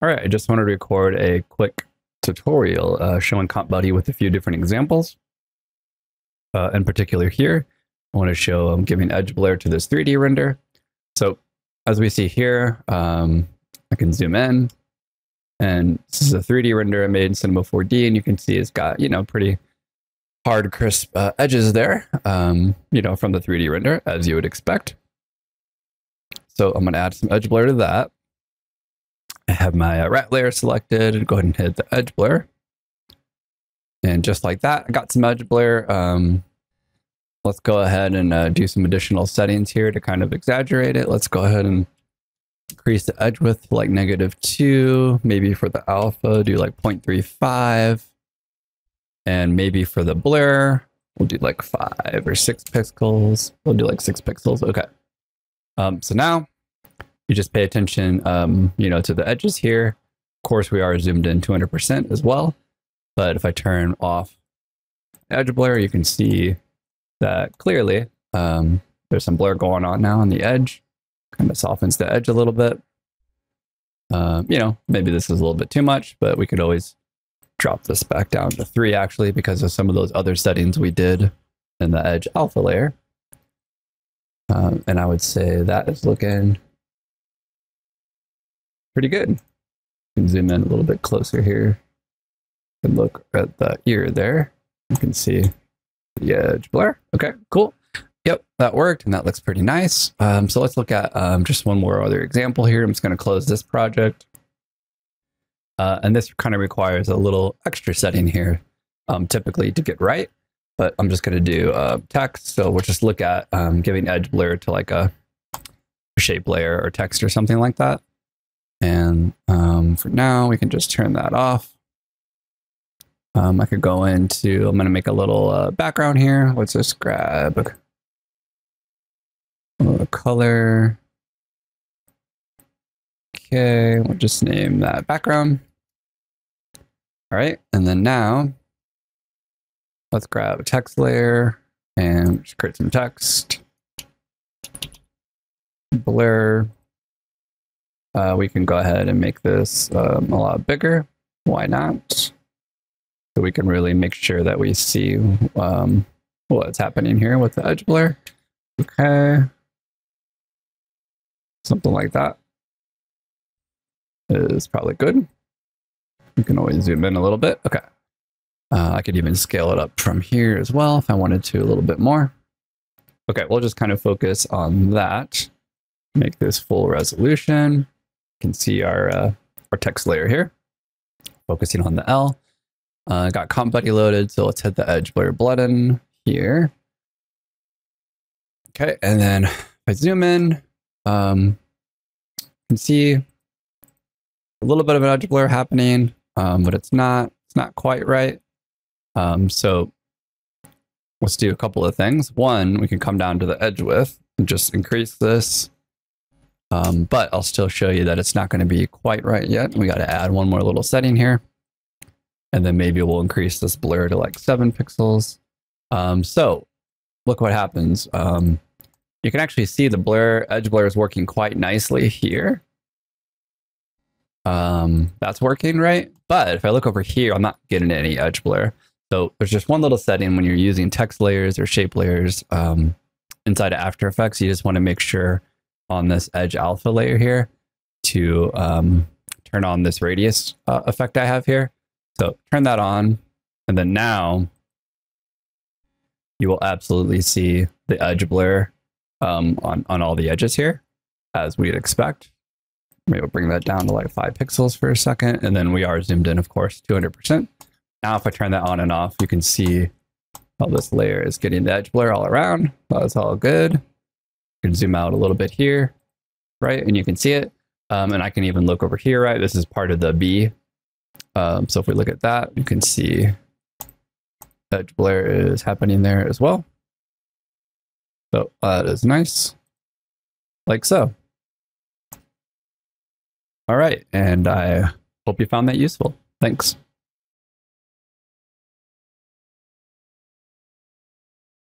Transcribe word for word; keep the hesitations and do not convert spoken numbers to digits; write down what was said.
All right, I just wanted to record a quick tutorial uh, showing CompBuddy with a few different examples. Uh, in particular here, I want to show I'm um, giving edge blur to this three D render. So as we see here, um, I can zoom in, and this is a three D render I made in Cinema four D, and you can see it's got, you know, pretty hard, crisp uh, edges there, um, you know, from the three D render, as you would expect. So I'm going to add some edge blur to that. I have my uh, rat layer selected. Go ahead and hit the edge blur. And just like that, I got some edge blur. Um, let's go ahead and uh, do some additional settings here to kind of exaggerate it. Let's go ahead and increase the edge width to like negative two. Maybe for the alpha, do like zero point three five. And maybe for the blur, we'll do like five or six pixels. We'll do like six pixels. Okay. Um, so now, you just pay attention, um, you know, to the edges here. Of course, we are zoomed in two hundred percent as well. But if I turn off edge blur, you can see that clearly um, there's some blur going on now on the edge. Kind of softens the edge a little bit. Um, you know, maybe this is a little bit too much, but we could always drop this back down to three actually, because of some of those other settings we did in the edge alpha layer. Um, and I would say that is looking pretty good. You can zoom in a little bit closer here and look at the ear there. You can see the edge blur. Okay, cool. Yep, that worked and that looks pretty nice. Um, so let's look at um, just one more other example here. I'm just going to close this project. Uh, and this kind of requires a little extra setting here, um, typically to get right. But I'm just going to do uh, text. So we'll just look at um, giving edge blur to like a shape layer or text or something like that. And um, for now, we can just turn that off. Um, I could go into, I'm going to make a little uh, background here. Let's just grab a little color. Okay, we'll just name that background. All right, and then now, let's grab a text layer and just create some text. Blur. Uh, we can go ahead and make this um, a lot bigger. Why not? So we can really make sure that we see um, what's happening here with the edge blur. Okay. Something like that is probably good. You can always zoom in a little bit. Okay. Uh, I could even scale it up from here as well if I wanted to a little bit more. Okay, we'll just kind of focus on that. Make this full resolution. Can see our uh, our text layer here, focusing on the L. Uh, got CompBuddy loaded, so let's hit the edge blur button here. Okay, and then if I zoom in, um, you can see a little bit of an edge blur happening, um, but it's not it's not quite right. Um, so let's do a couple of things. One, we can come down to the edge width and just increase this. Um, but I'll still show you that it's not going to be quite right yet. We got to add one more little setting here. And then maybe we'll increase this blur to like seven pixels. Um, so look what happens. Um, you can actually see the blur, edge blur is working quite nicely here. Um, that's working, right? But if I look over here, I'm not getting any edge blur. So there's just one little setting when you're using text layers or shape layers um, inside of After Effects. You just want to make sure on this edge alpha layer here to um, turn on this radius uh, effect I have here. So turn that on, and then now you will absolutely see the edge blur um, on, on all the edges here, as we'd expect. Maybe we'll bring that down to like five pixels for a second, and then we are zoomed in, of course, two hundred percent. Now if I turn that on and off, you can see how this layer is getting the edge blur all around. That's all good. You can zoom out a little bit here, right? And you can see it. Um, and I can even look over here, right? This is part of the B. Um, so if we look at that, you can see edge blur is happening there as well. So uh, that is nice. Like so. All right. And I hope you found that useful. Thanks.